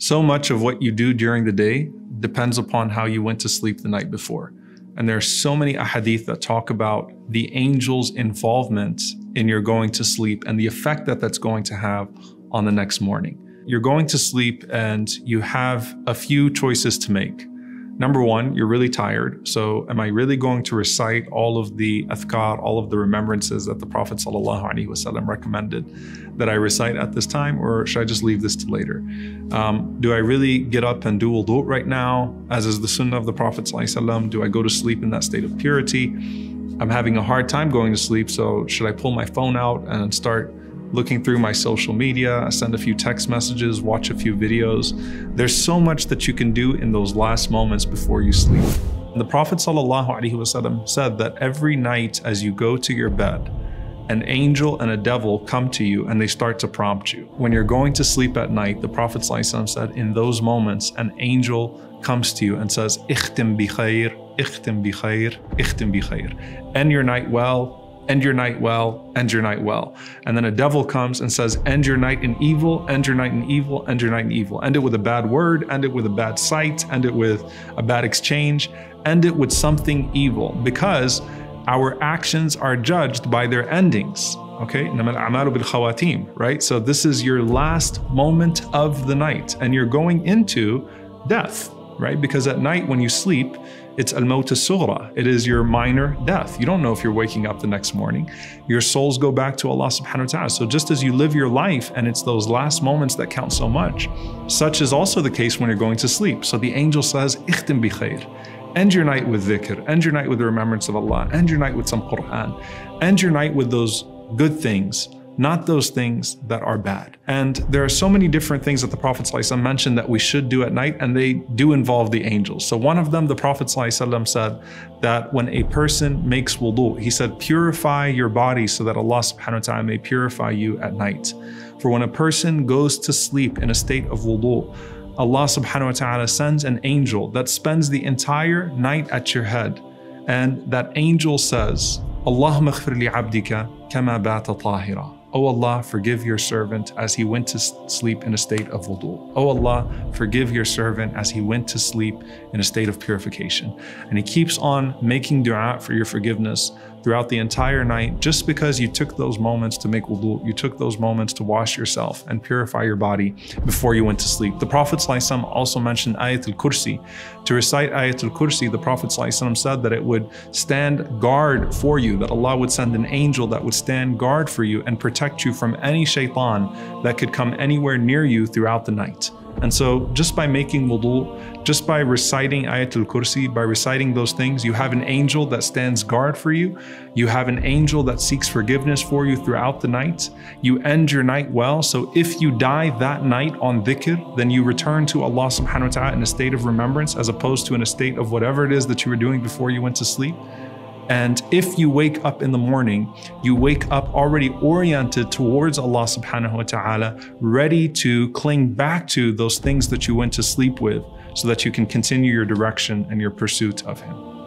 So much of what you do during the day depends upon how you went to sleep the night before. And there are so many ahadith that talk about the angel's involvement in your going to sleep and the effect that that's going to have on the next morning. You're going to sleep and you have a few choices to make. Number one, you're really tired. So am I really going to recite all of the athkar, all of the remembrances that the Prophet SallAllahu Alaihi Wasallam recommended that I recite at this time, or should I just leave this to later? Do I really get up and do wudu right now, as is the sunnah of the Prophet SallAllahu Alaihi Wasallam? Do I go to sleep in that state of purity? I'm having a hard time going to sleep, so should I pull my phone out and start looking through my social media? I send a few text messages, watch a few videos. There's so much that you can do in those last moments before you sleep. And the Prophet ﷺ said that every night as you go to your bed, an angel and a devil come to you and they start to prompt you. When you're going to sleep at night, the Prophet ﷺ said in those moments, an angel comes to you and says, Ikhtim Bikhayr, Ikhtim Bikhayr, Ikhtim Bikhayr. End your night well. End your night well, end your night well. And then a devil comes and says, end your night in evil, end your night in evil, end your night in evil. End it with a bad word, end it with a bad sight, end it with a bad exchange, end it with something evil, because our actions are judged by their endings, okay? إِنَّمَا الْأَعْمَالُ بِالْخَوَاتِيمِ, right? So this is your last moment of the night and you're going into death, right? Because at night when you sleep, it's Al Mawt As-Sughra. It is your minor death. You don't know if you're waking up the next morning. Your souls go back to Allah Subhanahu Wa Ta'ala. So just as you live your life, and it's those last moments that count so much, such is also the case when you're going to sleep. So the angel says, Ikhtim Bikhayr. End your night with dhikr. End your night with the remembrance of Allah. End your night with some Qur'an. End your night with those good things, not those things that are bad. And there are so many different things that the Prophet ﷺ mentioned that we should do at night, and they do involve the angels. So one of them, the Prophet ﷺ said that when a person makes wudu, he said, purify your body so that Allah Subhanahu Wa Ta'ala may purify you at night. For when a person goes to sleep in a state of wudu, Allah Subhanahu Wa Ta'ala sends an angel that spends the entire night at your head. And that angel says, Allahumma ghfir li 'abdika kama bata tahira. O Allah, forgive your servant as he went to sleep in a state of wudu. O Allah, forgive your servant as he went to sleep in a state of purification. And he keeps on making dua for your forgiveness throughout the entire night, just because you took those moments to make wudu, you took those moments to wash yourself and purify your body before you went to sleep. The Prophet ﷺ also mentioned Ayatul Kursi. To recite Ayatul Kursi, the Prophet ﷺ said that it would stand guard for you, that Allah would send an angel that would stand guard for you and protect you from any shaytan that could come anywhere near you throughout the night. And so just by making wudu, just by reciting Ayatul Kursi, by reciting those things, you have an angel that stands guard for you. You have an angel that seeks forgiveness for you throughout the night. You end your night well. So if you die that night on dhikr, then you return to Allah Subhanahu Wa Ta'ala in a state of remembrance, as opposed to in a state of whatever it is that you were doing before you went to sleep. And if you wake up in the morning, you wake up already oriented towards Allah Subhanahu Wa Ta'ala, ready to cling back to those things that you went to sleep with, so that you can continue your direction and your pursuit of Him.